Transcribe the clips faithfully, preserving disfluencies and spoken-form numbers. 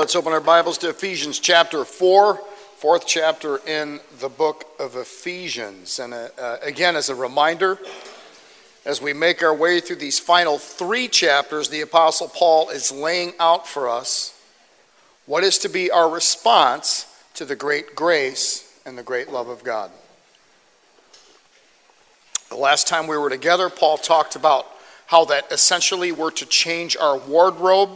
let's open our Bibles to Ephesians chapter four, fourth chapter in the book of Ephesians. And uh, uh, again, as a reminder, as we make our way through these final three chapters, the Apostle Paul is laying out for us what is to be our response to the great grace and the great love of God. The last time we were together, Paul talked about how that essentially we're to change our wardrobe,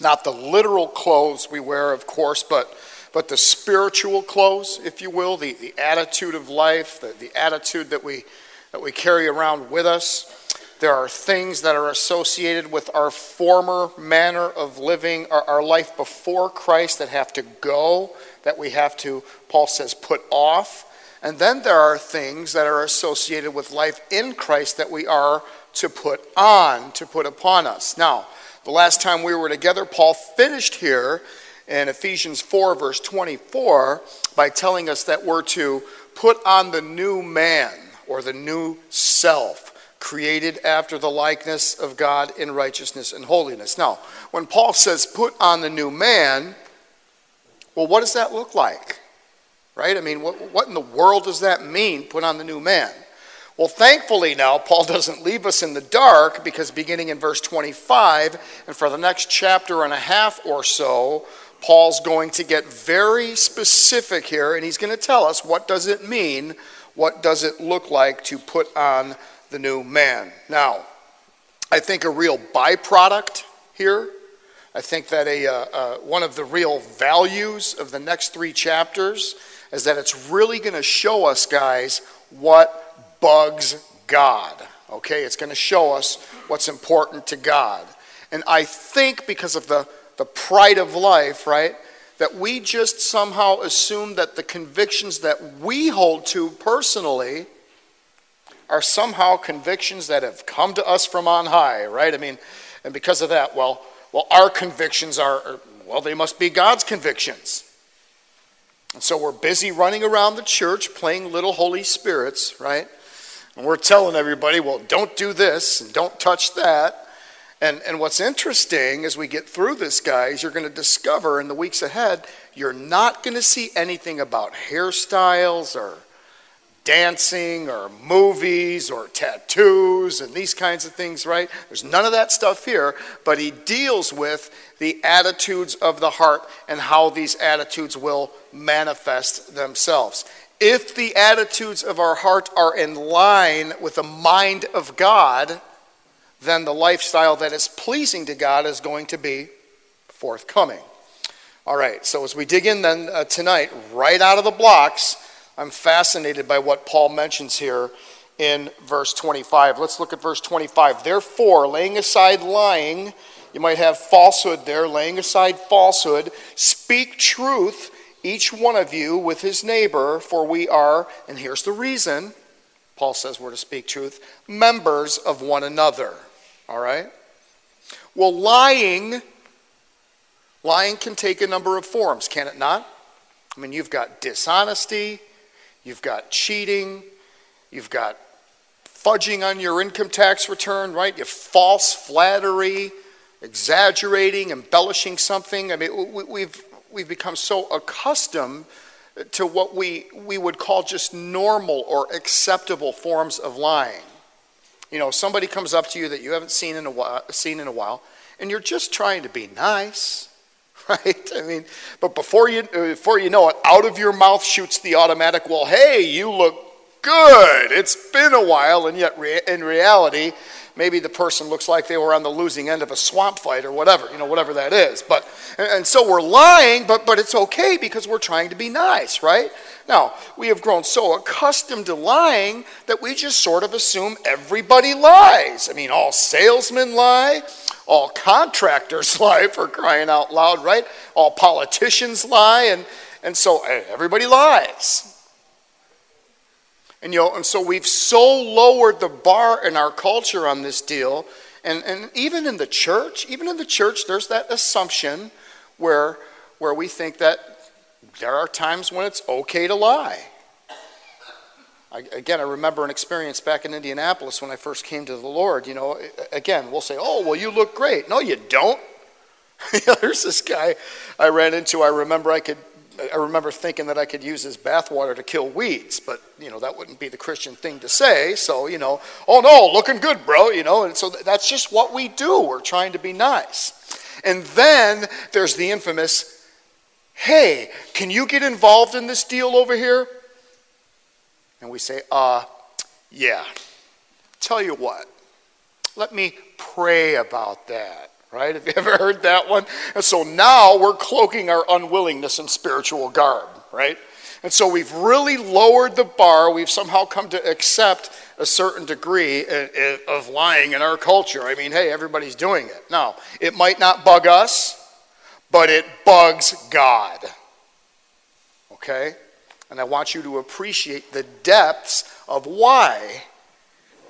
not the literal clothes we wear, of course, but but the spiritual clothes, if you will, the, the attitude of life, the, the attitude that we that we carry around with us. There are things that are associated with our former manner of living, our, our life before Christ, that have to go, that we have to, Paul says, put off. And then there are things that are associated with life in Christ that we are to put on, to put upon us. Now, the last time we were together, Paul finished here in Ephesians four, verse twenty-four, by telling us that we're to put on the new man, or the new self, created after the likeness of God in righteousness and holiness. Now, when Paul says put on the new man, well, what does that look like? Right? I mean, what, what in the world does that mean, put on the new man? Well, thankfully now, Paul doesn't leave us in the dark, because beginning in verse twenty-five, and for the next chapter and a half or so, Paul's going to get very specific here, and he's going to tell us what does it mean, what does it look like to put on the new man. Now, I think a real byproduct here, I think that a uh, uh, one of the real values of the next three chapters is that it's really going to show us, guys, what bugs God, okay? It's going to show us what's important to God. And I think because of the, the pride of life, right, that we just somehow assume that the convictions that we hold to personally are somehow convictions that have come to us from on high, right? I mean, and because of that, well, Well, our convictions are, well, they must be God's convictions. And so we're busy running around the church playing little Holy Spirits, right? And we're telling everybody, well, don't do this and don't touch that. And, and what's interesting as we get through this, guys, you're going to discover in the weeks ahead, you're not going to see anything about hairstyles or dancing or movies or tattoos and these kinds of things, right? There's none of that stuff here, but he deals with the attitudes of the heart and how these attitudes will manifest themselves. If the attitudes of our heart are in line with the mind of God, then the lifestyle that is pleasing to God is going to be forthcoming. All right, so as we dig in then uh, tonight, right out of the blocks, I'm fascinated by what Paul mentions here in verse twenty-five. Let's look at verse twenty-five. Therefore, laying aside lying, you might have falsehood there, laying aside falsehood, speak truth, each one of you with his neighbor, for we are, and here's the reason, Paul says we're to speak truth, members of one another. All right? Well, lying, lying can take a number of forms, can it not? I mean, you've got dishonesty. You've got cheating, you've got fudging on your income tax return, right? You false flattery, exaggerating, embellishing something. I mean, we've we've become so accustomed to what we, we would call just normal or acceptable forms of lying. You know, somebody comes up to you that you haven't seen in a while, seen in a while, and you're just trying to be nice. Right? I mean, but before you before you know it, out of your mouth shoots the automatic, well, hey, you look good. It's been a while, and yet re- in reality, maybe the person looks like they were on the losing end of a swamp fight or whatever, you know, whatever that is. But and, and so we're lying, but but it's okay because we're trying to be nice, right? Now, we have grown so accustomed to lying that we just sort of assume everybody lies. I mean, all salesmen lie. All contractors lie, for crying out loud, right? All politicians lie, and, and so everybody lies. And, you know, and so we've so lowered the bar in our culture on this deal, and, and even in the church, even in the church, there's that assumption where, where we think that there are times when it's okay to lie. Again, I remember an experience back in Indianapolis when I first came to the Lord. You know, again, we'll say, oh, well, you look great. No, you don't. There's this guy I ran into. I remember I could, I remember thinking that I could use his bathwater to kill weeds, but you know that wouldn't be the Christian thing to say. So you know, oh no, looking good, bro. You know, and so that's just what we do. We're trying to be nice. And then there's the infamous, hey, can you get involved in this deal over here? And we say, uh, yeah. Tell you what, let me pray about that. Right? Have you ever heard that one? And so now we're cloaking our unwillingness in spiritual garb, right? And so we've really lowered the bar. We've somehow come to accept a certain degree of lying in our culture. I mean, hey, everybody's doing it. Now, it might not bug us, but it bugs God. Okay? And I want you to appreciate the depths of why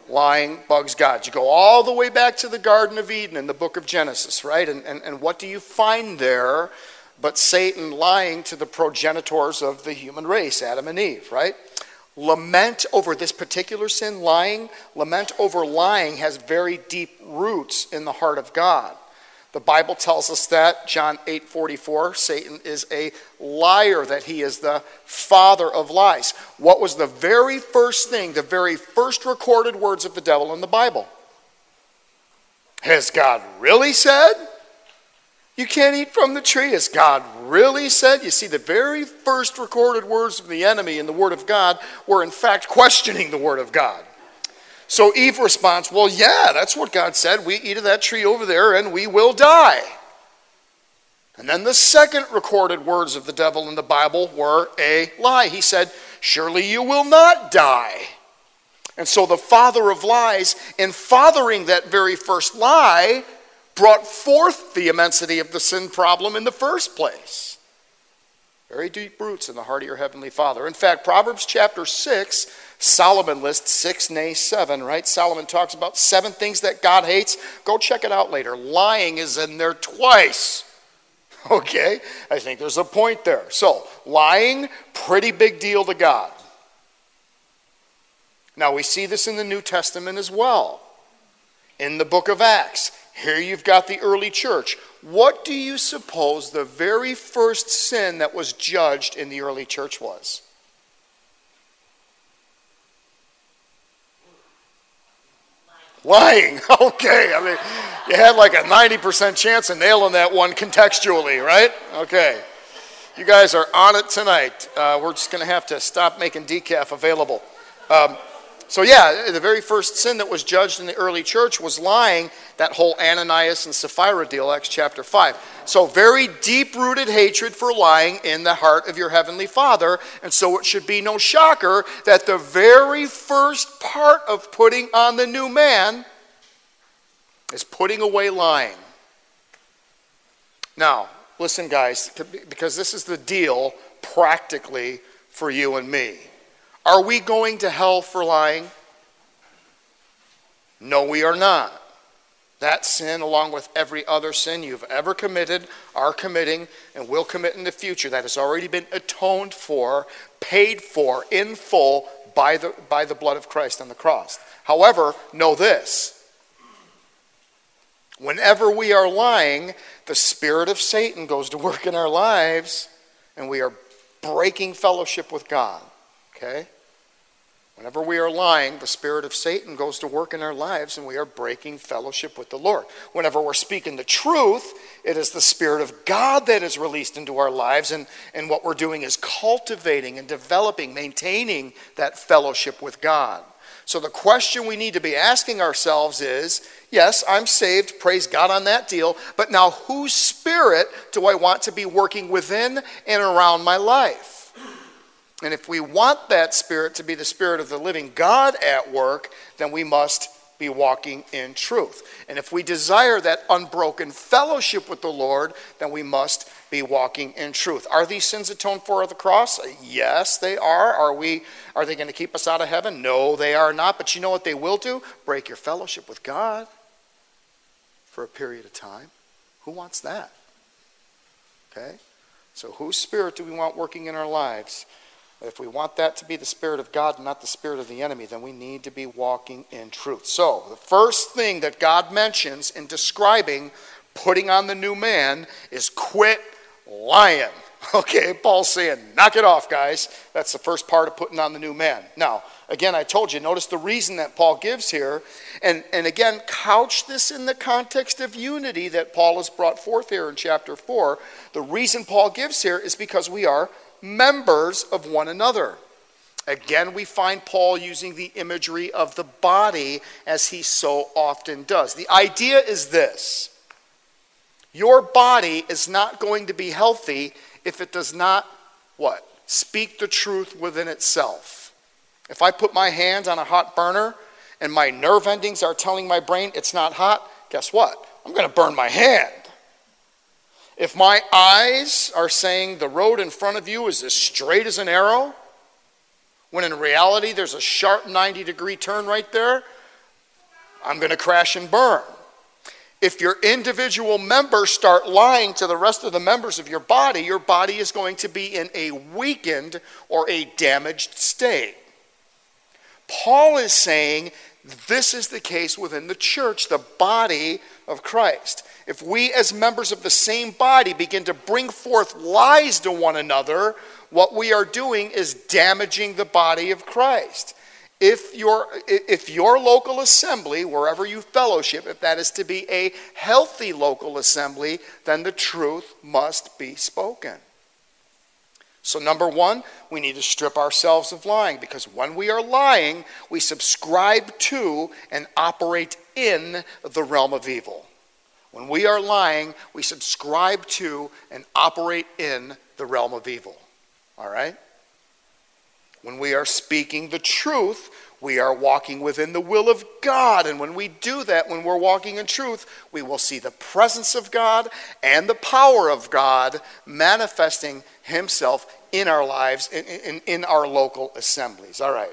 lying bugs God. You go all the way back to the Garden of Eden in the book of Genesis, right? And, and and what do you find there but Satan lying to the progenitors of the human race, Adam and Eve, right? Lament over this particular sin, lying. Lament over lying has very deep roots in the heart of God. The Bible tells us that, John eight forty-four, Satan is a liar, that he is the father of lies. What was the very first thing, the very first recorded words of the devil in the Bible? Has God really said? You can't eat from the tree. Has God really said? You see, the very first recorded words of the enemy in the Word of God were in fact questioning the Word of God. So Eve responds, well, yeah, that's what God said. We eat of that tree over there and we will die. And then the second recorded words of the devil in the Bible were a lie. He said, surely you will not die. And so the father of lies, in fathering that very first lie, brought forth the immensity of the sin problem in the first place. Very deep roots in the heart of your heavenly Father. In fact, Proverbs chapter six, Solomon lists six, nay, seven, right? Solomon talks about seven things that God hates. Go check it out later. Lying is in there twice. Okay? I think there's a point there. So, lying, pretty big deal to God. Now, we see this in the New Testament as well. In the book of Acts, here you've got the early church. What do you suppose the very first sin that was judged in the early church was? Lying. Lying. Okay. I mean, you had like a ninety percent chance of nailing that one contextually, right? Okay. You guys are on it tonight. Uh, we're just going to have to stop making decaf available. Um So yeah, the very first sin that was judged in the early church was lying, that whole Ananias and Sapphira deal, Acts chapter five. So very deep-rooted hatred for lying in the heart of your heavenly Father. And so it should be no shocker that the very first part of putting on the new man is putting away lying. Now, listen guys, because this is the deal practically for you and me. Are we going to hell for lying? No, we are not. That sin, along with every other sin you've ever committed, are committing, and will commit in the future, that has already been atoned for, paid for in full by the, by the blood of Christ on the cross. However, know this. Whenever we are lying, the spirit of Satan goes to work in our lives, and we are breaking fellowship with God. Okay? Whenever we are lying, the spirit of Satan goes to work in our lives and we are breaking fellowship with the Lord. Whenever we're speaking the truth, it is the Spirit of God that is released into our lives, and, and what we're doing is cultivating and developing, maintaining that fellowship with God. So the question we need to be asking ourselves is, yes, I'm saved, praise God on that deal, but now whose spirit do I want to be working within and around my life? And if we want that spirit to be the Spirit of the living God at work, then we must be walking in truth. And if we desire that unbroken fellowship with the Lord, then we must be walking in truth. Are these sins atoned for at the cross? Yes, they are. Are we? Are they going to keep us out of heaven? No, they are not. But you know what they will do? Break your fellowship with God for a period of time. Who wants that? Okay? So whose spirit do we want working in our lives? If we want that to be the Spirit of God and not the spirit of the enemy, then we need to be walking in truth. So, the first thing that God mentions in describing putting on the new man is quit lying. Okay, Paul's saying, knock it off, guys. That's the first part of putting on the new man. Now, again, I told you, notice the reason that Paul gives here. And, and again, couch this in the context of unity that Paul has brought forth here in chapter four. The reason Paul gives here is because we are members of one another. Again, we find Paul using the imagery of the body as he so often does. The idea is this. Your body is not going to be healthy if it does not, what? Speak the truth within itself. If I put my hand on a hot burner and my nerve endings are telling my brain it's not hot, guess what? I'm going to burn my hand. If my eyes are saying the road in front of you is as straight as an arrow, when in reality there's a sharp ninety degree turn right there, I'm going to crash and burn. If your individual members start lying to the rest of the members of your body, your body is going to be in a weakened or a damaged state. Paul is saying this is the case within the church, the body of Christ. If we as members of the same body begin to bring forth lies to one another, what we are doing is damaging the body of Christ. If your, if your local assembly, wherever you fellowship, if that is to be a healthy local assembly, then the truth must be spoken. So number one, we need to strip ourselves of lying, because when we are lying, we subscribe to and operate in the realm of evil. When we are lying, we subscribe to and operate in the realm of evil. All right? When we are speaking the truth, we are walking within the will of God. And when we do that, when we're walking in truth, we will see the presence of God and the power of God manifesting himself in our lives, in, in, in our local assemblies. All right.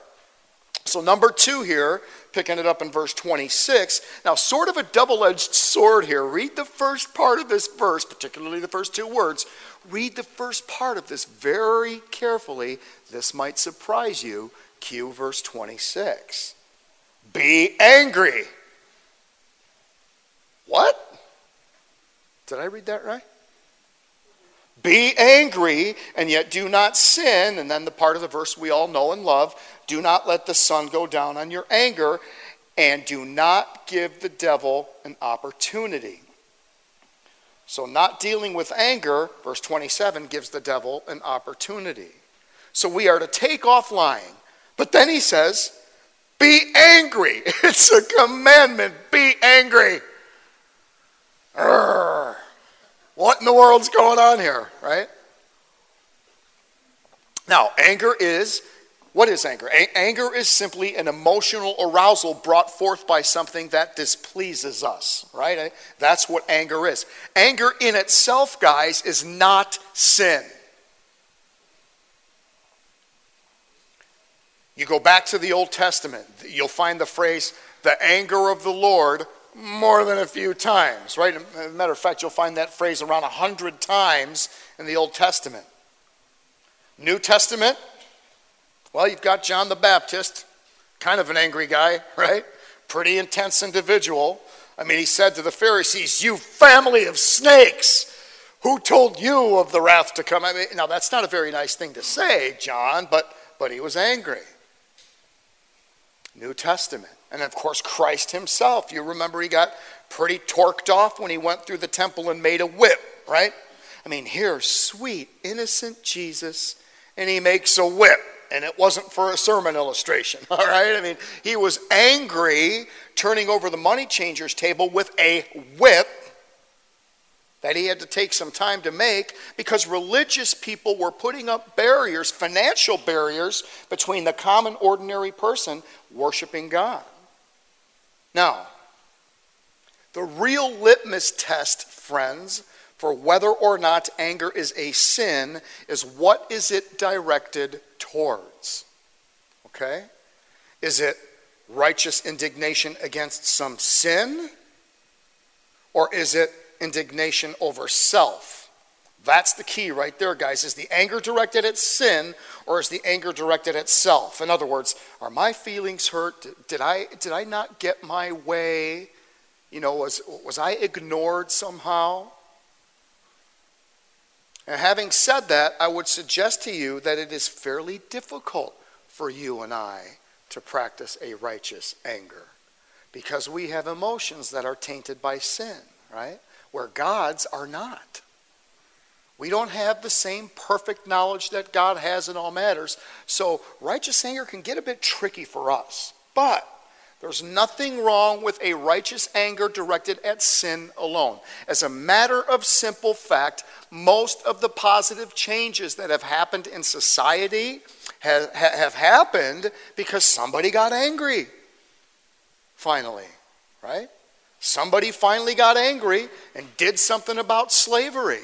So number two here, picking it up in verse twenty-six. Now, sort of a double-edged sword here. Read the first part of this verse, particularly the first two words. Read the first part of this very carefully. This might surprise you. Cue verse twenty-six. Be angry. What? Did I read that right? Be angry, and yet do not sin. And then the part of the verse we all know and love. Do not let the sun go down on your anger, and do not give the devil an opportunity. So not dealing with anger, verse twenty-seven, gives the devil an opportunity. So we are to take off lying. But then he says, be angry. It's a commandment. Be angry. Urgh. What in the world's going on here, right? Now, anger is... What is anger? A- anger is simply an emotional arousal brought forth by something that displeases us, right? That's what anger is. Anger in itself, guys, is not sin. You go back to the Old Testament, you'll find the phrase, the anger of the Lord, more than a few times, right? As a matter of fact, you'll find that phrase around one hundred times in the Old Testament. New Testament? Well, you've got John the Baptist, kind of an angry guy, right? Pretty intense individual. I mean, he said to the Pharisees, you family of snakes, who told you of the wrath to come? I mean, now, that's not a very nice thing to say, John, but, but he was angry. New Testament. And, of course, Christ himself. You remember he got pretty torqued off when he went through the temple and made a whip, right? I mean, here's sweet, innocent Jesus, and he makes a whip. And it wasn't for a sermon illustration, all right? I mean, he was angry, turning over the money changer's table with a whip that he had to take some time to make, because religious people were putting up barriers, financial barriers, between the common ordinary person worshiping God. Now, the real litmus test, friends, for whether or not anger is a sin is what is it directed towards. Okay? Is it righteous indignation against some sin? Or is it indignation over self? That's the key right there, guys. Is the anger directed at sin, or is the anger directed at self? In other words, are my feelings hurt? Did I, did I not get my way? You know, was, was I ignored somehow? And having said that, I would suggest to you that it is fairly difficult for you and I to practice a righteous anger, because we have emotions that are tainted by sin, right? Where God's are not. We don't have the same perfect knowledge that God has in all matters. So righteous anger can get a bit tricky for us. But there's nothing wrong with a righteous anger directed at sin alone. As a matter of simple fact, most of the positive changes that have happened in society have, have happened because somebody got angry. Finally, right? Somebody finally got angry and did something about slavery.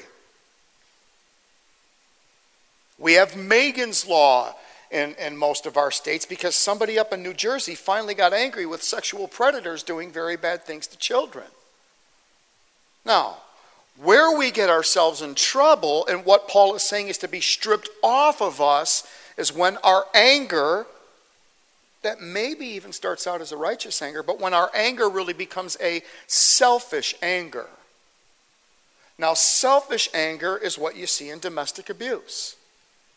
We have Megan's Law in, in most of our states because somebody up in New Jersey finally got angry with sexual predators doing very bad things to children. Now, where we get ourselves in trouble, and what Paul is saying is to be stripped off of us, is when our anger, that maybe even starts out as a righteous anger, but when our anger really becomes a selfish anger. Now, selfish anger is what you see in domestic abuse.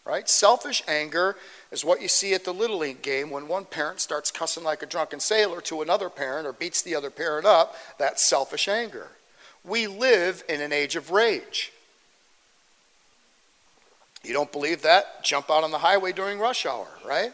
Right? Selfish anger is what you see at the Little League game when one parent starts cussing like a drunken sailor to another parent or beats the other parent up. That's selfish anger. We live in an age of rage. You don't believe that? Jump out on the highway during rush hour, right?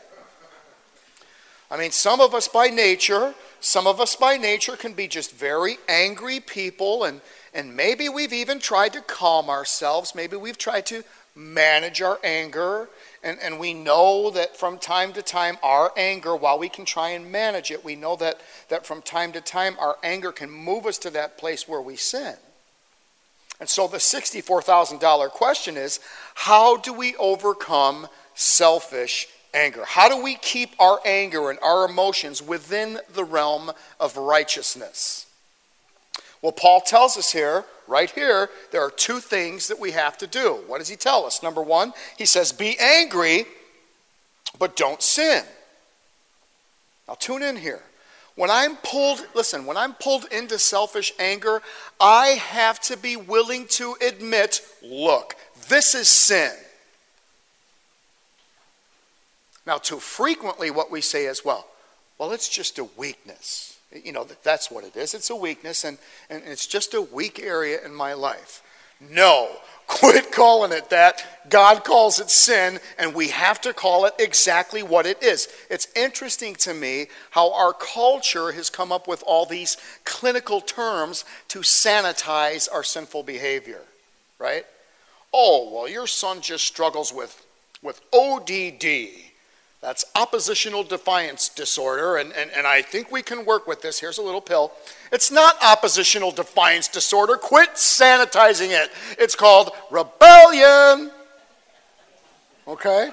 I mean, some of us by nature, some of us by nature can be just very angry people, and, and maybe we've even tried to calm ourselves. Maybe we've tried to manage our anger, and, and we know that from time to time our anger, while we can try and manage it, we know that, that from time to time our anger can move us to that place where we sin. And so the sixty-four thousand dollars question is, how do we overcome selfish anger? How do we keep our anger and our emotions within the realm of righteousness? Well, Paul tells us here, right here, there are two things that we have to do. What does he tell us? Number one, he says, be angry, but don't sin. Now tune in here. When I'm pulled, listen, when I'm pulled into selfish anger, I have to be willing to admit, look, this is sin. Now too frequently what we say is, well, well, it's just a weakness. You know, that's what it is. It's a weakness, and, and it's just a weak area in my life. No, quit calling it that. God calls it sin, and we have to call it exactly what it is. It's interesting to me how our culture has come up with all these clinical terms to sanitize our sinful behavior, right? Oh, well, your son just struggles with, with O D D. That's oppositional defiance disorder, and, and, and I think we can work with this. Here's a little pill. It's not oppositional defiance disorder. Quit sanitizing it. It's called rebellion. Okay?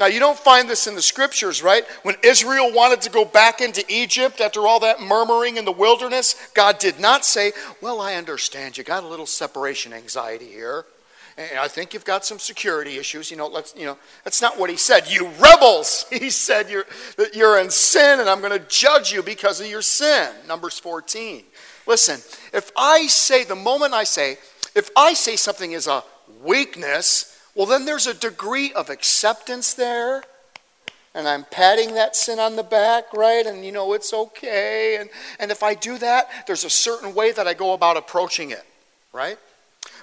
Now, you don't find this in the scriptures, right? When Israel wanted to go back into Egypt after all that murmuring in the wilderness, God did not say, well, I understand you got a little separation anxiety here. And I think you've got some security issues. You know, let's, you know, that's not what he said. You rebels! He said you're, that you're in sin, and I'm going to judge you because of your sin. Numbers fourteen. Listen, if I say, the moment I say, if I say something is a weakness, well, then there's a degree of acceptance there. And I'm patting that sin on the back, right? And, you know, it's okay. And, and if I do that, there's a certain way that I go about approaching it, right?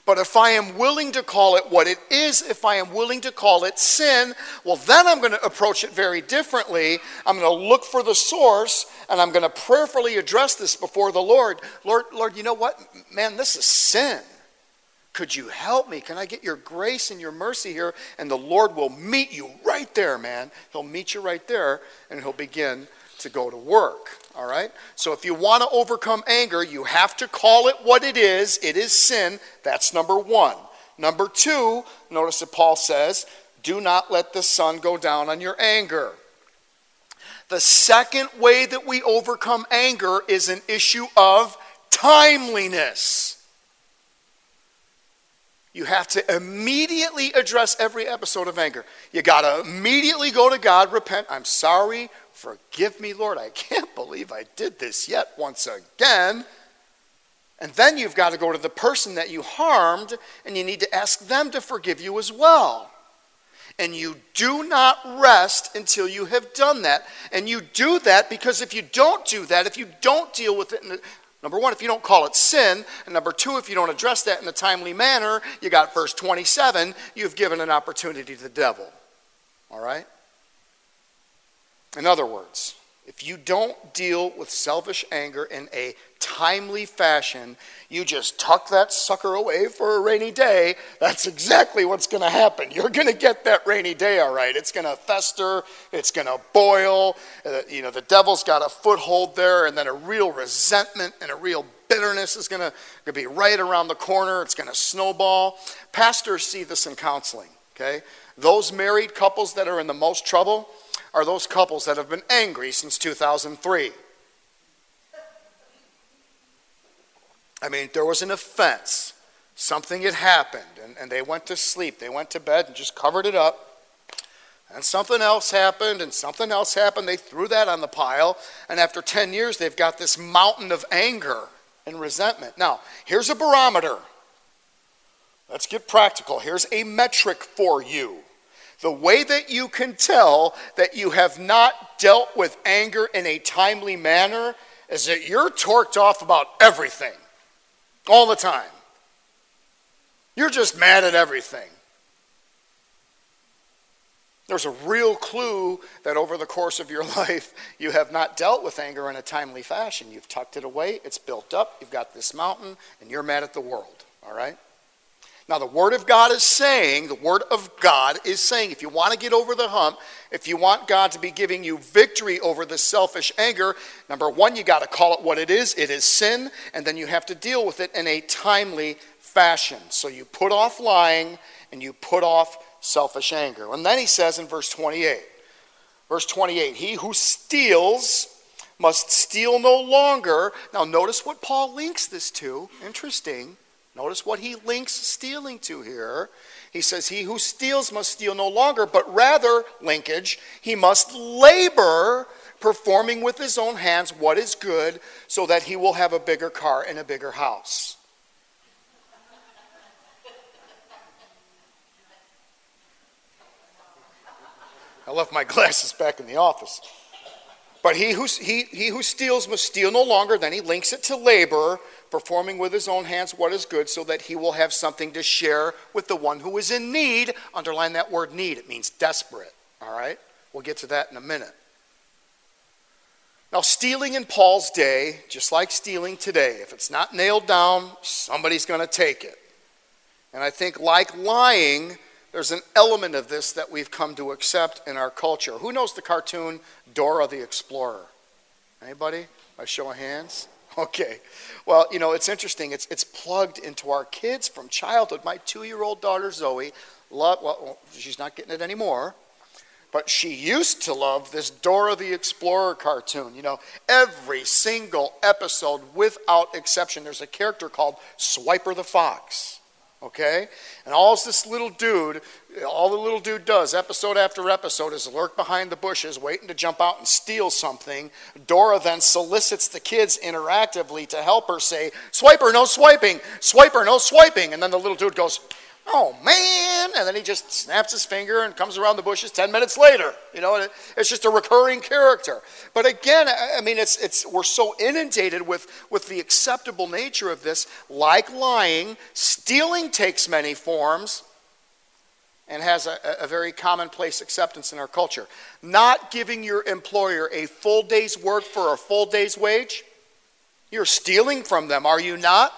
But if I am willing to call it what it is, if I am willing to call it sin, well, then I'm going to approach it very differently. I'm going to look for the source, and I'm going to prayerfully address this before the Lord. Lord, Lord, you know what? Man, this is sin. Could you help me? Can I get your grace and your mercy here? And the Lord will meet you right there, man. He'll meet you right there, and he'll begin to go to work, all right? So if you want to overcome anger, you have to call it what it is. It is sin. That's number one. Number two, notice that Paul says, do not let the sun go down on your anger. The second way that we overcome anger is an issue of timeliness. You have to immediately address every episode of anger. You got to immediately go to God, repent. I'm sorry, forgive me, Lord. I can't believe I did this yet once again. And then you've got to go to the person that you harmed, and you need to ask them to forgive you as well. And you do not rest until you have done that. And you do that because if you don't do that, if you don't deal with it, in the, number one, if you don't call it sin, and number two, if you don't address that in a timely manner, you got verse twenty-seven, you've given an opportunity to the devil. All right? In other words, if you don't deal with selfish anger in a timely fashion, you just tuck that sucker away for a rainy day, that's exactly what's going to happen. You're going to get that rainy day, all right. It's going to fester, it's going to boil, uh, you know, the devil's got a foothold there, and then a real resentment and a real bitterness is going to be right around the corner. It's going to snowball. Pastors see this in counseling, okay? Those married couples that are in the most trouble are those couples that have been angry since two thousand three. I mean, there was an offense. Something had happened, and, and they went to sleep. They went to bed and just covered it up. And something else happened, and something else happened. They threw that on the pile, and after ten years, they've got this mountain of anger and resentment. Now, here's a barometer. Let's get practical. Here's a metric for you. The way that you can tell that you have not dealt with anger in a timely manner is that you're torqued off about everything, all the time. You're just mad at everything. There's a real clue that over the course of your life, you have not dealt with anger in a timely fashion. You've tucked it away, it's built up, you've got this mountain, and you're mad at the world, all right? Now, the Word of God is saying, the Word of God is saying, if you want to get over the hump, if you want God to be giving you victory over this selfish anger, number one, you got to call it what it is. It is sin, and then you have to deal with it in a timely fashion. So you put off lying, and you put off selfish anger. And then he says in verse twenty-eight, verse twenty-eight, he who steals must steal no longer. Now, notice what Paul links this to. Interesting. Notice what he links stealing to here. He says, he who steals must steal no longer, but rather, linkage, he must labor, performing with his own hands what is good, so that he will have a bigger car and a bigger house. I left my glasses back in the office. But he who, he, he who steals must steal no longer. Then he links it to labor, performing with his own hands what is good, so that he will have something to share with the one who is in need. Underline that word need. It means desperate. All right? We'll get to that in a minute. Now, stealing in Paul's day, just like stealing today, if it's not nailed down, somebody's going to take it. And I think like lying, there's an element of this that we've come to accept in our culture. Who knows the cartoon Dora the Explorer? Anybody? By show of hands? Okay. Well, you know, it's interesting. It's it's plugged into our kids from childhood. My two-year-old daughter, Zoe, loved, well, she's not getting it anymore, but she used to love this Dora the Explorer cartoon. You know, every single episode, without exception, there's a character called Swiper the Fox. Okay? And all this little dude, all the little dude does, episode after episode, is lurk behind the bushes, waiting to jump out and steal something. Dora then solicits the kids interactively to help her say, Swiper, no swiping! Swiper, no swiping! And then the little dude goes, oh, man! And then he just snaps his finger and comes around the bushes ten minutes later. You know, it's just a recurring character. But again, I mean, it's it's we're so inundated with, with the acceptable nature of this. Like lying, stealing takes many forms and has a, a very commonplace acceptance in our culture. Not giving your employer a full day's work for a full day's wage, you're stealing from them, are you not?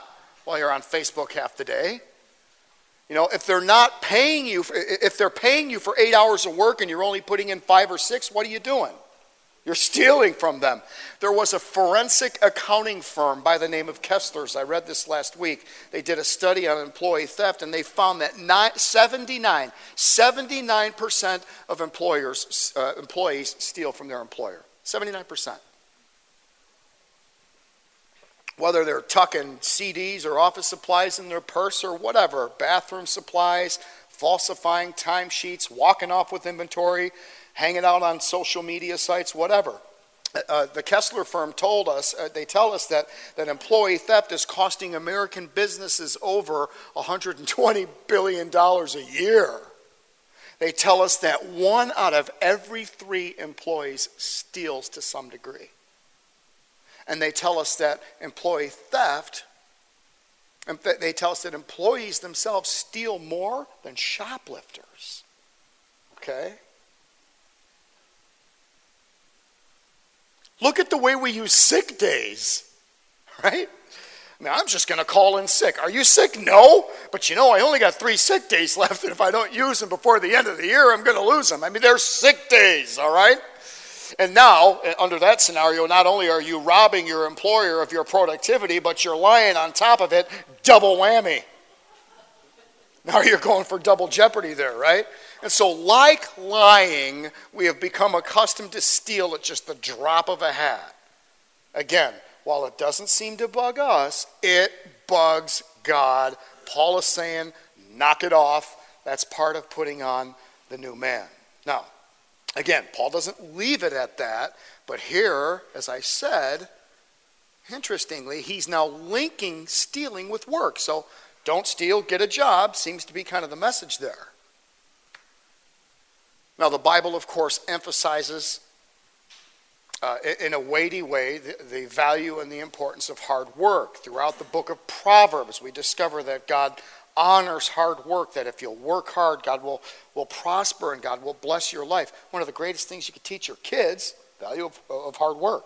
Well, you're on Facebook half the day. You know, if they're not paying you, if they're paying you for eight hours of work and you're only putting in five or six, what are you doing? You're stealing from them. There was a forensic accounting firm by the name of Kessler's. I read this last week. They did a study on employee theft, and they found that seventy-nine percent of employers, uh, employees steal from their employer. seventy-nine percent. Whether they're tucking C Ds or office supplies in their purse or whatever, bathroom supplies, falsifying timesheets, walking off with inventory, hanging out on social media sites, whatever. Uh, the Kessler firm told us, uh, they tell us that, that employee theft is costing American businesses over one hundred twenty billion dollars a year. They tell us that one out of every three employees steals to some degree. And they tell us that employee theft, and they tell us that employees themselves steal more than shoplifters. Okay? Look at the way we use sick days, right? I mean, I'm just going to call in sick. Are you sick? No. But you know, I only got three sick days left, and if I don't use them before the end of the year, I'm going to lose them. I mean, they're sick days, all right? And now, under that scenario, not only are you robbing your employer of your productivity, but you're lying on top of it, double whammy. Now you're going for double jeopardy there, right? And so like lying, we have become accustomed to steal at just the drop of a hat. Again, while it doesn't seem to bug us, it bugs God. Paul is saying, knock it off. That's part of putting on the new man. Now, again, Paul doesn't leave it at that. But here, as I said, interestingly, he's now linking stealing with work. So don't steal, get a job seems to be kind of the message there. Now, the Bible, of course, emphasizes uh, in a weighty way the, the value and the importance of hard work. Throughout the book of Proverbs, we discover that God honors hard work, that if you'll work hard, God will, will prosper and God will bless your life. One of the greatest things you can teach your kids, value of, of hard work.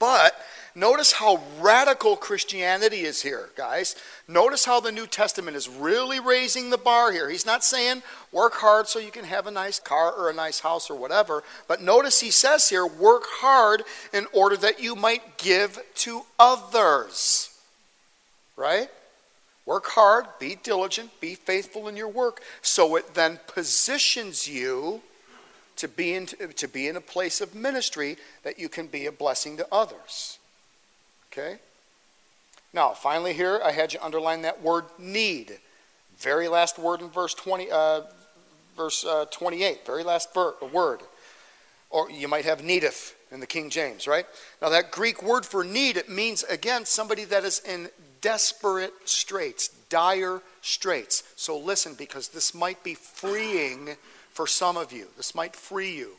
But notice how radical Christianity is here, guys. Notice how the New Testament is really raising the bar here. He's not saying work hard so you can have a nice car or a nice house or whatever. But notice he says here, work hard in order that you might give to others. Right? Work hard, be diligent, be faithful in your work. So it then positions you To be, in, to be in a place of ministry that you can be a blessing to others. Okay? Now, finally here, I had you underline that word need. Very last word in verse twenty, uh, verse uh, twenty-eight. Very last ver- word. Or you might have needeth in the King James, right? Now, that Greek word for need, it means, again, somebody that is in desperate straits, dire straits. So listen, because this might be freeing for some of you. This might free you.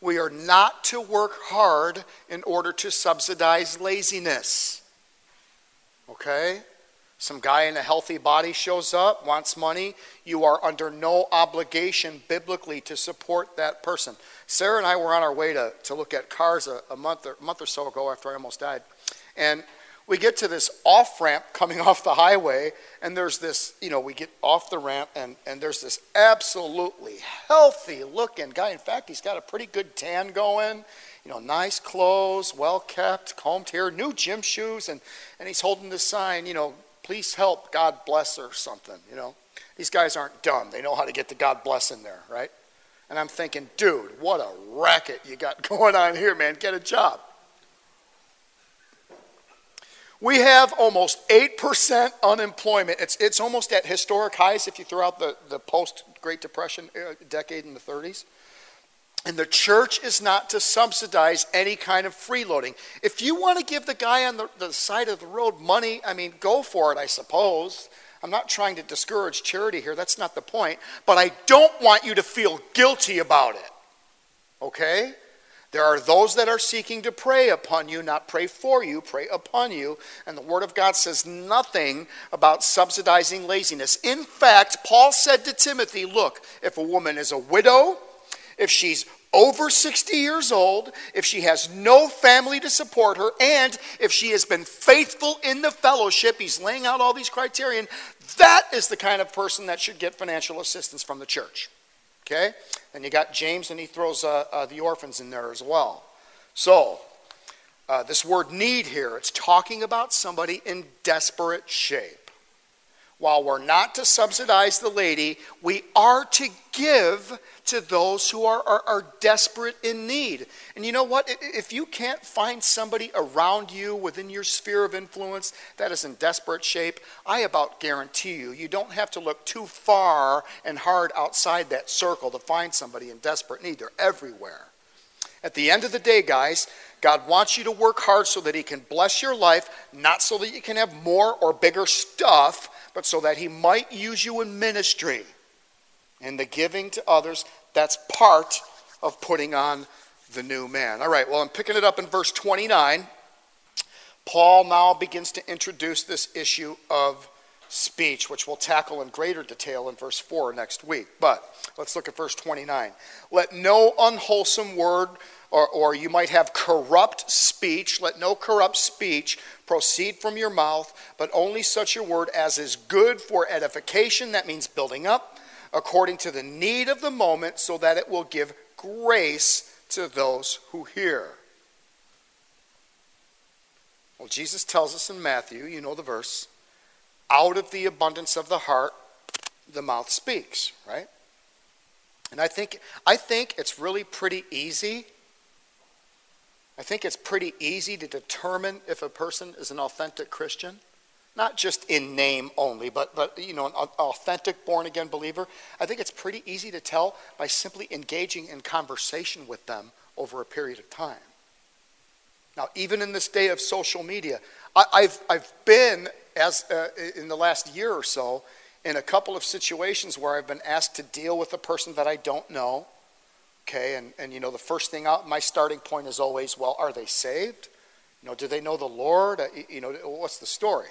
We are not to work hard in order to subsidize laziness. Okay? Some guy in a healthy body shows up, wants money. You are under no obligation biblically to support that person. Sarah and I were on our way to, to look at cars a, a month or, month or so ago after I almost died. And we get to this off-ramp coming off the highway, and there's this, you know, we get off the ramp, and, and there's this absolutely healthy-looking guy. In fact, he's got a pretty good tan going, you know, nice clothes, well-kept, combed hair, new gym shoes, and, and he's holding this sign, you know, please help, God bless, or something, you know. These guys aren't dumb. They know how to get the God bless in there, right? And I'm thinking, dude, what a racket you got going on here, man. Get a job. We have almost eight percent unemployment. It's it's almost at historic highs if you throw out the, the post-Great Depression decade in the thirties. And the church is not to subsidize any kind of freeloading. If you want to give the guy on the, the side of the road money, I mean, go for it, I suppose. I'm not trying to discourage charity here. That's not the point. But I don't want you to feel guilty about it. Okay? There are those that are seeking to prey upon you, not pray for you, pray upon you. And the Word of God says nothing about subsidizing laziness. In fact, Paul said to Timothy, look, if a woman is a widow, if she's over sixty years old, if she has no family to support her, and if she has been faithful in the fellowship, he's laying out all these criteria, that is the kind of person that should get financial assistance from the church. Okay? And you got James, and he throws uh, uh, the orphans in there as well. So, uh, this word need here, it's talking about somebody in desperate shape. While we're not to subsidize the lady, we are to give to those who are, are, are desperate in need. And you know what? If you can't find somebody around you within your sphere of influence that is in desperate shape, I about guarantee you, you don't have to look too far and hard outside that circle to find somebody in desperate need. They're everywhere. At the end of the day, guys, God wants you to work hard so that he can bless your life, not so that you can have more or bigger stuff, but so that he might use you in ministry and the giving to others. That's part of putting on the new man. All right, well, I'm picking it up in verse twenty-nine. Paul now begins to introduce this issue of speech, which we'll tackle in greater detail in verse four next week. But let's look at verse twenty-nine. Let no unwholesome word, or, or you might have corrupt speech, let no corrupt speech proceed from your mouth, but only such a word as is good for edification, that means building up, according to the need of the moment, so that it will give grace to those who hear. Well, Jesus tells us in Matthew, you know the verse, out of the abundance of the heart, the mouth speaks, right? And I think I think it's really pretty easy. I think it's pretty easy to determine if a person is an authentic Christian, not just in name only, but, but you know, an authentic born-again believer. I think it's pretty easy to tell by simply engaging in conversation with them over a period of time. Now, even in this day of social media, I, I've I've been, as uh, in the last year or so, in a couple of situations where I've been asked to deal with a person that I don't know, okay, and, and you know, the first thing out, my starting point is always, well, are they saved? You know, do they know the Lord? You know, what's the story?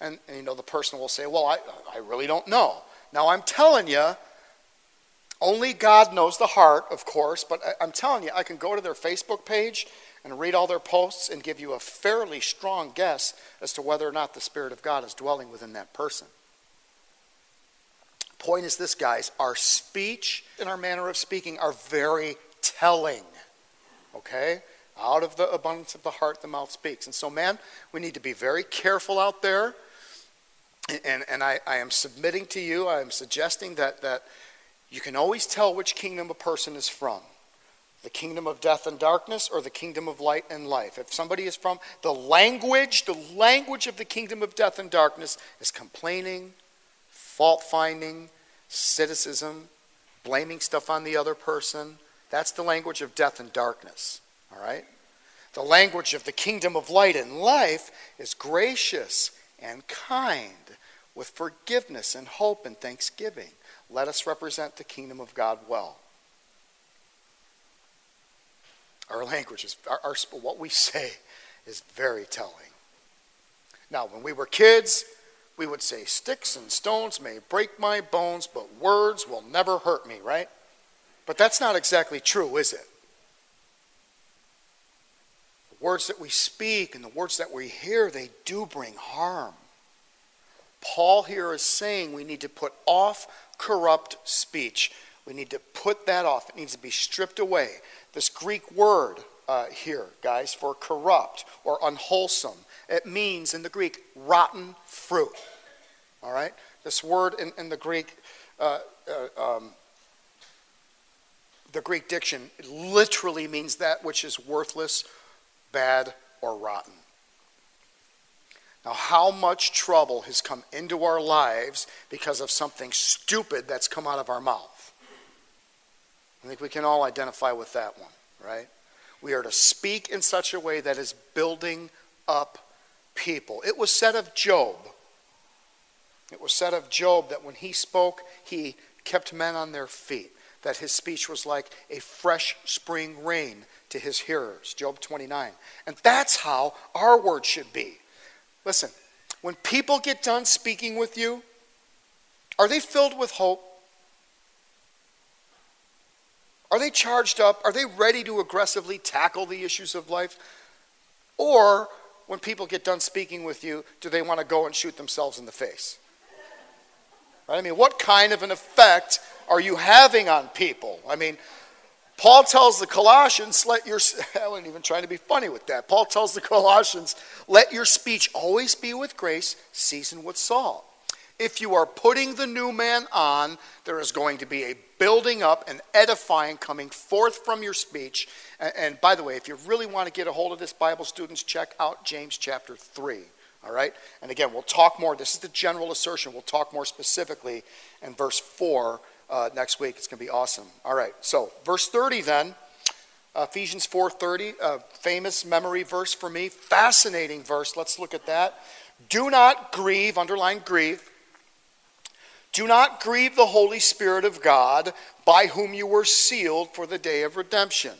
And, and you know, the person will say, well, I, I really don't know. Now, I'm telling you, only God knows the heart, of course, but I, I'm telling you, I can go to their Facebook page and read all their posts and give you a fairly strong guess as to whether or not the Spirit of God is dwelling within that person. Point is this, guys, our speech and our manner of speaking are very telling, okay? Out of the abundance of the heart, the mouth speaks. And so, man, we need to be very careful out there. And, and, and I, I am submitting to you, I am suggesting that, that you can always tell which kingdom a person is from. The kingdom of death and darkness, or the kingdom of light and life. If somebody is from the language, the language of the kingdom of death and darkness is complaining, fault-finding, criticism, blaming stuff on the other person. That's the language of death and darkness, all right? The language of the kingdom of light and life is gracious and kind, with forgiveness and hope and thanksgiving. Let us represent the kingdom of God well. Our language is, our, our, what we say is very telling. Now, when we were kids, we would say, sticks and stones may break my bones, but words will never hurt me, right? But that's not exactly true, is it? The words that we speak and the words that we hear, they do bring harm. Paul here is saying we need to put off corrupt speech. We need to put that off. It needs to be stripped away. This Greek word uh, here, guys, for corrupt or unwholesome, it means in the Greek, rotten fruit, all right? This word in, in the Greek, uh, uh, um, the Greek diction literally means that which is worthless, bad, or rotten. Now, how much trouble has come into our lives because of something stupid that's come out of our mouth? I think we can all identify with that one, right? We are to speak in such a way that is building up people. It was said of Job. It was said of Job that when he spoke, he kept men on their feet, that his speech was like a fresh spring rain to his hearers, Job twenty-nine. And that's how our words should be. Listen, when people get done speaking with you, are they filled with hope? Are they charged up? Are they ready to aggressively tackle the issues of life? Or when people get done speaking with you, do they want to go and shoot themselves in the face? Right? I mean, what kind of an effect are you having on people? I mean, Paul tells the Colossians, let your, I wasn't even trying to be funny with that. Paul tells the Colossians, let your speech always be with grace, seasoned with salt. If you are putting the new man on, there is going to be a building up and edifying coming forth from your speech. And, and by the way, if you really want to get a hold of this, Bible students, check out James chapter three, all right? And again, we'll talk more. This is the general assertion. We'll talk more specifically in verse four uh, next week. It's going to be awesome. All right, so verse thirty then. Ephesians four thirty, a famous memory verse for me, fascinating verse. Let's look at that. Do not grieve, underline grieve. Do not grieve the Holy Spirit of God, by whom you were sealed for the day of redemption.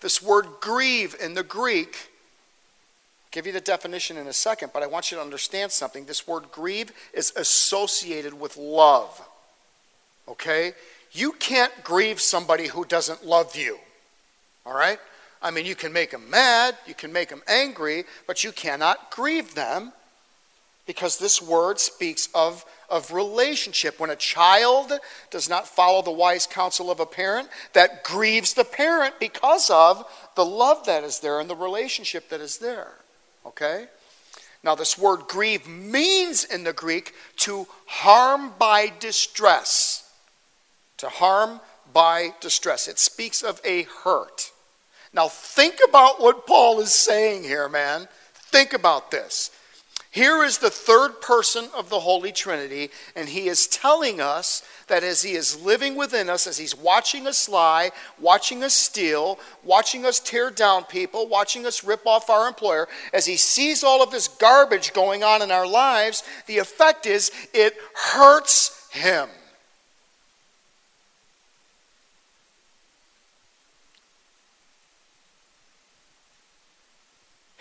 This word grieve in the Greek, I'll give you the definition in a second, but I want you to understand something. This word grieve is associated with love, okay? You can't grieve somebody who doesn't love you, all right? I mean, you can make them mad, you can make them angry, but you cannot grieve them, because this word speaks of, of relationship. When a child does not follow the wise counsel of a parent, that grieves the parent because of the love that is there and the relationship that is there. Okay? Now this word grieve means in the Greek to harm by distress. To harm by distress. It speaks of a hurt. Now think about what Paul is saying here, man. Think about this. Here is the third person of the Holy Trinity, and he is telling us that as he is living within us, as he's watching us lie, watching us steal, watching us tear down people, watching us rip off our employer, as he sees all of this garbage going on in our lives, the effect is it hurts him.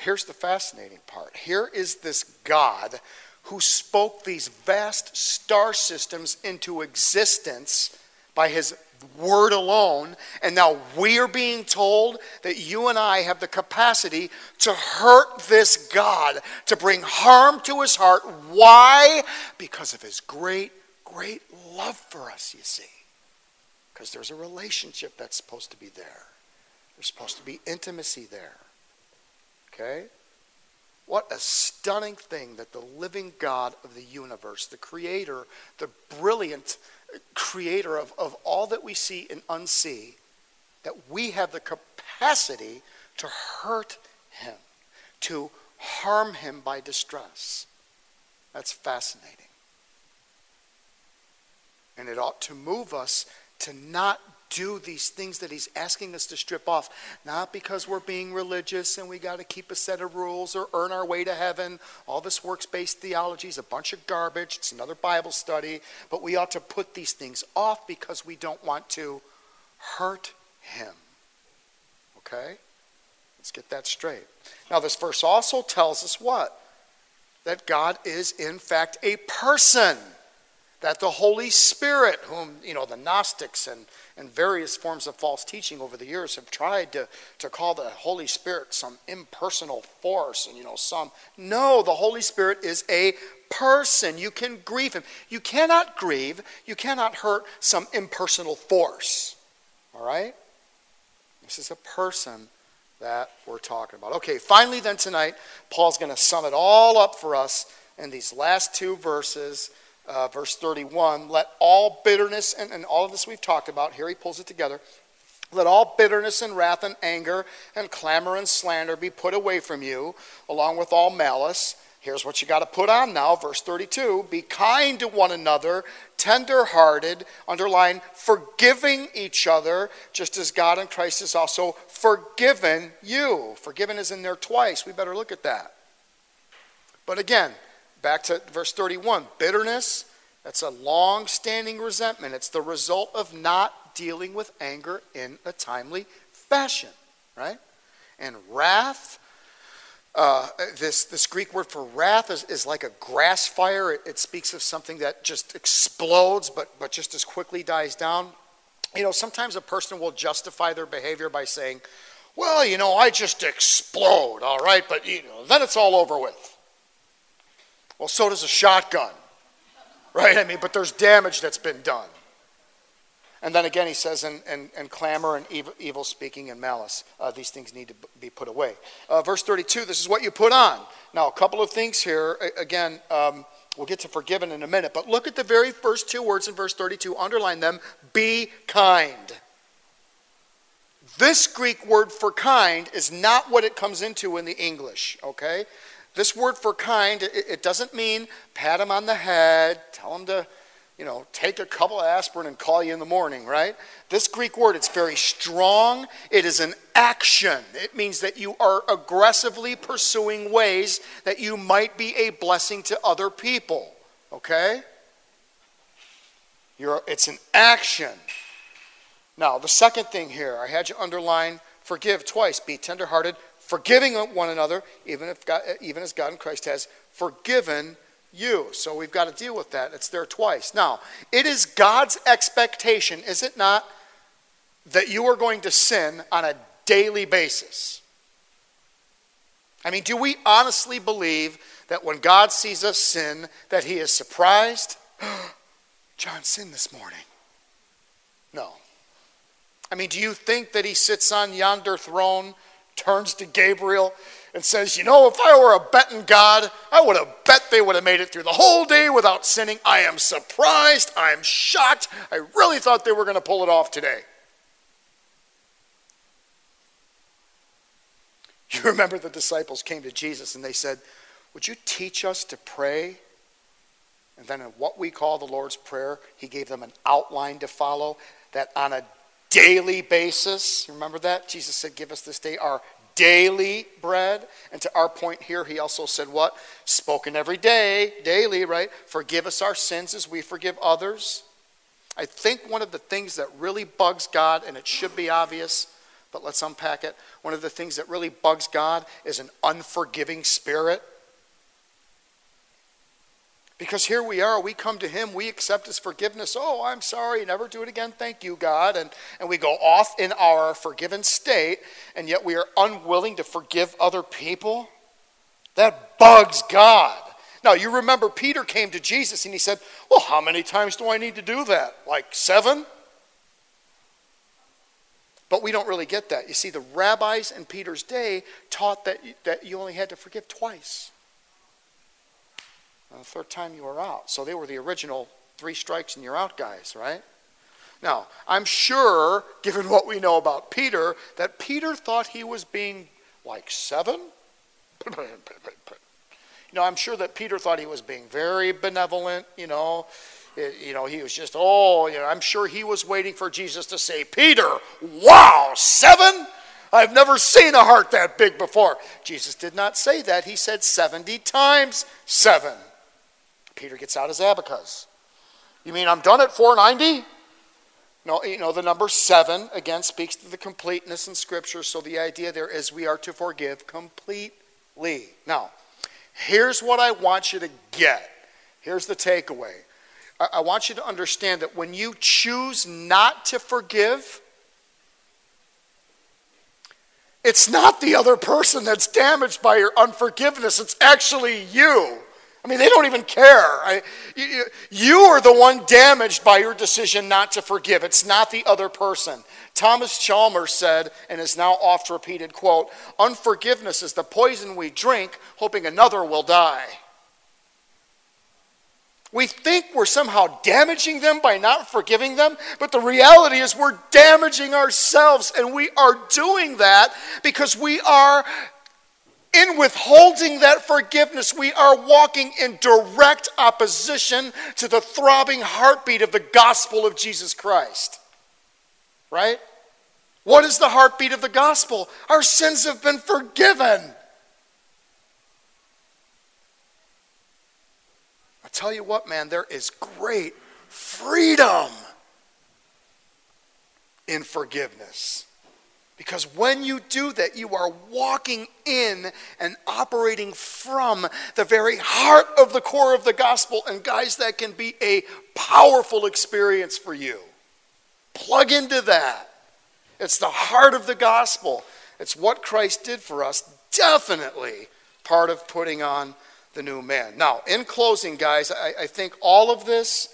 Here's the fascinating part. Here is this God who spoke these vast star systems into existence by his word alone, and now we are being told that you and I have the capacity to hurt this God, to bring harm to his heart. Why? Because of his great, great love for us, you see. Because there's a relationship that's supposed to be there. There's supposed to be intimacy there. Okay? What a stunning thing that the living God of the universe, the creator, the brilliant creator of, of all that we see and unsee, that we have the capacity to hurt him, to harm him by distress. That's fascinating. And it ought to move us to not do these things that he's asking us to strip off, not because we're being religious and we got to keep a set of rules or earn our way to heaven. All this works-based theology is a bunch of garbage. It's another Bible study. But we ought to put these things off because we don't want to hurt him. Okay? Let's get that straight. Now, this verse also tells us what? That God is, in fact, a person. That the Holy Spirit, whom, you know, the Gnostics and, and various forms of false teaching over the years have tried to, to call the Holy Spirit some impersonal force and, you know, some. No, the Holy Spirit is a person. You can grieve him. You cannot grieve. You cannot hurt some impersonal force. All right? This is a person that we're talking about. Okay, finally then tonight, Paul's going to sum it all up for us in these last two verses. Uh, verse thirty-one, let all bitterness, and, and all of this we've talked about, here he pulls it together. Let all bitterness and wrath and anger and clamor and slander be put away from you, along with all malice. Here's what you got to put on now, verse thirty-two. Be kind to one another, tender-hearted, underline, forgiving each other, just as God in Christ has also forgiven you. Forgiven is in there twice. We better look at that. But again, back to verse thirty-one, bitterness, that's a long-standing resentment. It's the result of not dealing with anger in a timely fashion, right? And wrath, uh, this, this Greek word for wrath is, is like a grass fire. It, it speaks of something that just explodes but, but just as quickly dies down. You know, sometimes a person will justify their behavior by saying, well, you know, I just explode, all right, but you know, then it's all over with. Well, so does a shotgun, right? I mean, but there's damage that's been done. And then again, he says, and, and, and clamor and evil, evil speaking and malice. Uh, these things need to be put away. Uh, verse thirty-two, this is what you put on. Now, a couple of things here. Again, um, we'll get to forgiven in a minute. But look at the very first two words in verse thirty-two. Underline them. Be kind. This Greek word for kind is not what it comes into in the English, okay? This word for kind, it doesn't mean pat him on the head, tell him to, you know, take a couple of aspirin and call you in the morning, right? This Greek word, it's very strong. It is an action. It means that you are aggressively pursuing ways that you might be a blessing to other people, okay? You're, it's an action. Now, the second thing here, I had you underline, forgive twice, be tenderhearted, forgiving one another, even if God, even as God in Christ has forgiven you. So we've got to deal with that. It's there twice. Now, it is God's expectation, is it not, that you are going to sin on a daily basis? I mean, do we honestly believe that when God sees us sin, that he is surprised? John sinned this morning. No. I mean, do you think that he sits on yonder throne, turns to Gabriel and says, you know, if I were a betting God, I would have bet they would have made it through the whole day without sinning. I am surprised. I am shocked. I really thought they were going to pull it off today. You remember the disciples came to Jesus and they said, would you teach us to pray? And then in what we call the Lord's Prayer, he gave them an outline to follow that on a daily basis. Remember that? Jesus said, give us this day our daily bread. And to our point here, he also said what? Spoken every day, daily, right? Forgive us our sins as we forgive others. I think one of the things that really bugs God, and it should be obvious, but let's unpack it. One of the things that really bugs God is an unforgiving spirit. Because here we are, we come to him, we accept his forgiveness. Oh, I'm sorry, never do it again, thank you, God. And, and we go off in our forgiven state, and yet we are unwilling to forgive other people. That bugs God. Now, you remember Peter came to Jesus, and he said, well, how many times do I need to do that? Like seven? But we don't really get that. You see, the rabbis in Peter's day taught that, that you only had to forgive twice. The third time you were out. So they were the original three strikes and you're out guys, right? Now, I'm sure, given what we know about Peter, that Peter thought he was being like seven. You know, I'm sure that Peter thought he was being very benevolent, you know. It, you know, he was just, oh, you know, I'm sure he was waiting for Jesus to say, Peter, wow, seven? I've never seen a heart that big before. Jesus did not say that. He said seventy times seven. Peter gets out his abacus. You mean I'm done at four ninety? No, you know, the number seven, again, speaks to the completeness in Scripture. So the idea there is we are to forgive completely. Now, here's what I want you to get. Here's the takeaway. I, I want you to understand that when you choose not to forgive, it's not the other person that's damaged by your unforgiveness. It's actually you. I mean, they don't even care. I, you, you are the one damaged by your decision not to forgive. It's not the other person. Thomas Chalmers said, and is now oft repeated, quote, unforgiveness is the poison we drink, hoping another will die. We think we're somehow damaging them by not forgiving them, but the reality is we're damaging ourselves, and we are doing that because we are, in withholding that forgiveness, we are walking in direct opposition to the throbbing heartbeat of the gospel of Jesus Christ. Right? What is the heartbeat of the gospel? Our sins have been forgiven. Tell you what, man, there is great freedom in forgiveness. Because when you do that, you are walking in and operating from the very heart of the core of the gospel. And guys, that can be a powerful experience for you. Plug into that. It's the heart of the gospel. It's what Christ did for us. Definitely part of putting on the new man. Now, in closing, guys, I, I think all of this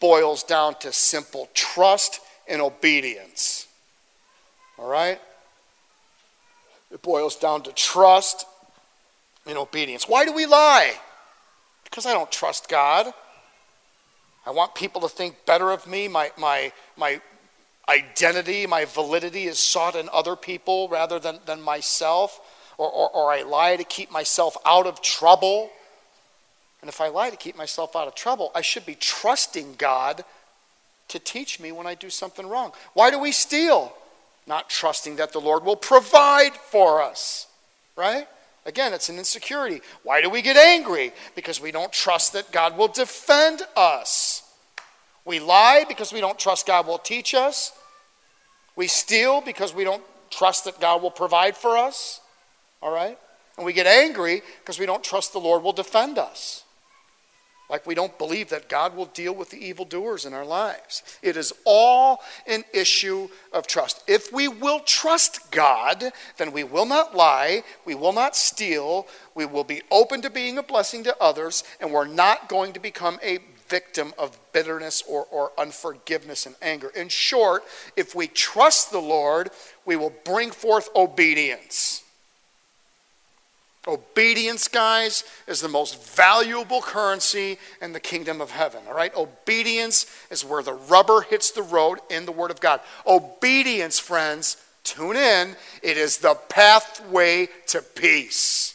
boils down to simple trust and obedience. All right? It boils down to trust and obedience. Why do we lie? Because I don't trust God. I want people to think better of me. My my my identity, my validity is sought in other people rather than, than myself. Or, or, or I lie to keep myself out of trouble. And if I lie to keep myself out of trouble, I should be trusting God to teach me when I do something wrong. Why do we steal? Not trusting that the Lord will provide for us, right? Again, it's an insecurity. Why do we get angry? Because we don't trust that God will defend us. We lie because we don't trust God will teach us. We steal because we don't trust that God will provide for us, all right? And we get angry because we don't trust the Lord will defend us. Like we don't believe that God will deal with the evildoers in our lives. It is all an issue of trust. If we will trust God, then we will not lie, we will not steal, we will be open to being a blessing to others, and we're not going to become a victim of bitterness or, or unforgiveness and anger. In short, if we trust the Lord, we will bring forth obedience. Obedience, guys, is the most valuable currency in the kingdom of heaven, all right? Obedience is where the rubber hits the road in the Word of God. Obedience, friends, tune in. It is the pathway to peace,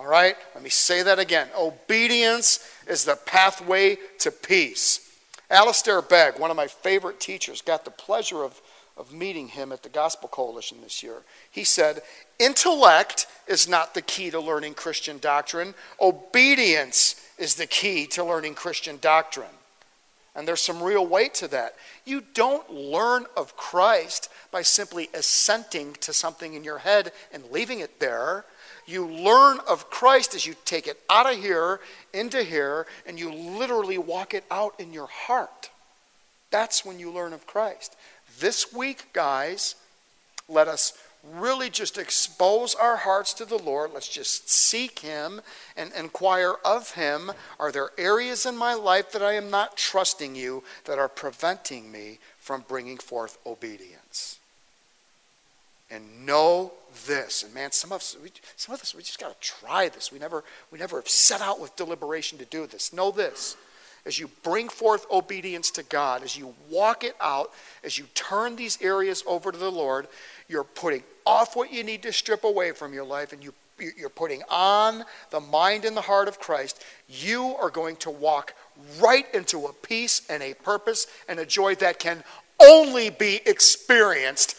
all right? Let me say that again. Obedience is the pathway to peace. Alistair Begg, one of my favorite teachers, got the pleasure of of meeting him at the Gospel Coalition this year. He said, intellect is not the key to learning Christian doctrine. Obedience is the key to learning Christian doctrine. And there's some real weight to that. You don't learn of Christ by simply assenting to something in your head and leaving it there. You learn of Christ as you take it out of here, into here, and you literally walk it out in your heart. That's when you learn of Christ. This week, guys, let us really just expose our hearts to the Lord. Let's just seek him and inquire of him. Are there areas in my life that I am not trusting you that are preventing me from bringing forth obedience? And know this. And man, some of us, we, some of us, we just got to try this. We never, we never have set out with deliberation to do this. Know this. As you bring forth obedience to God, as you walk it out, as you turn these areas over to the Lord, you're putting off what you need to strip away from your life, and you, you're putting on the mind and the heart of Christ. You are going to walk right into a peace and a purpose and a joy that can only be experienced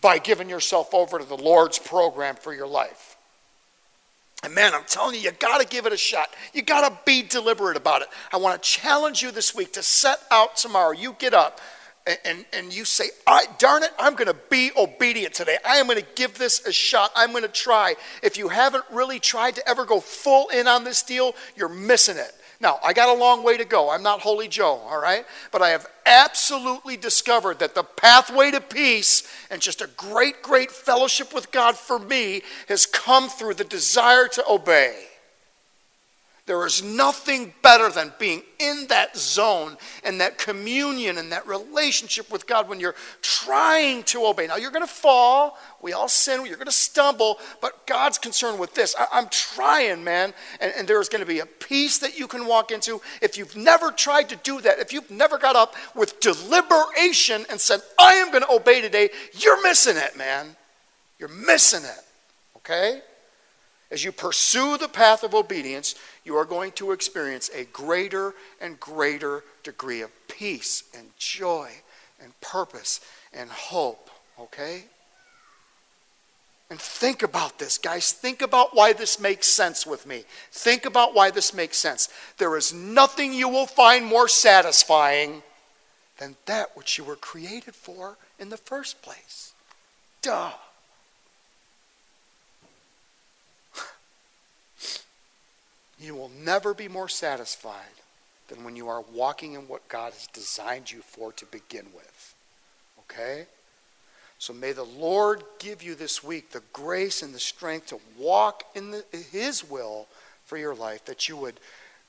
by giving yourself over to the Lord's program for your life. And man, I'm telling you, you got to give it a shot. You got to be deliberate about it. I want to challenge you this week to set out tomorrow. You get up and, and, and you say, I, darn it, I'm going to be obedient today. I am going to give this a shot. I'm going to try. If you haven't really tried to ever go full in on this deal, you're missing it. Now, I got a long way to go. I'm not Holy Joe, all right? But I have absolutely discovered that the pathway to peace and just a great, great fellowship with God for me has come through the desire to obey. There is nothing better than being in that zone and that communion and that relationship with God when you're trying to obey. Now, you're going to fall. We all sin. You're going to stumble. But God's concerned with this. I- I'm trying, man. And, and there is going to be a peace that you can walk into if you've never tried to do that. If you've never got up with deliberation and said, I am going to obey today, you're missing it, man. You're missing it, okay? As you pursue the path of obedience, you are going to experience a greater and greater degree of peace and joy and purpose and hope, okay? And think about this, guys. Think about why this makes sense with me. Think about why this makes sense. There is nothing you will find more satisfying than that which you were created for in the first place. Duh. You will never be more satisfied than when you are walking in what God has designed you for to begin with, okay? So may the Lord give you this week the grace and the strength to walk in the, his will for your life, that you would,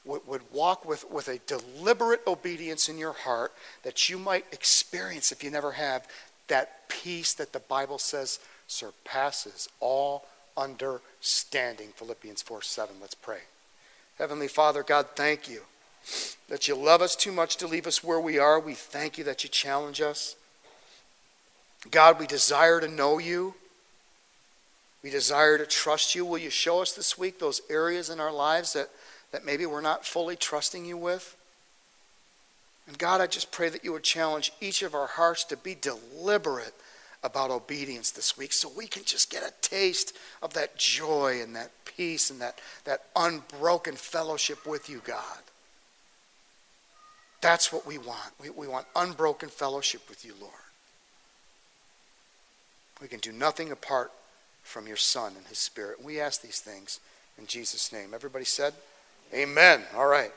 would, would walk with, with a deliberate obedience in your heart, that you might experience, if you never have, that peace that the Bible says surpasses all understanding. Philippians four seven, let's pray. Heavenly Father, God, thank you that you love us too much to leave us where we are. We thank you that you challenge us. God, we desire to know you. We desire to trust you. Will you show us this week those areas in our lives that, that maybe we're not fully trusting you with? And God, I just pray that you would challenge each of our hearts to be deliberate about obedience this week so we can just get a taste of that joy and that peace and that, that unbroken fellowship with you, God. That's what we want. We, we want unbroken fellowship with you, Lord. We can do nothing apart from your Son and his Spirit. We ask these things in Jesus' name. Everybody said, amen. All right.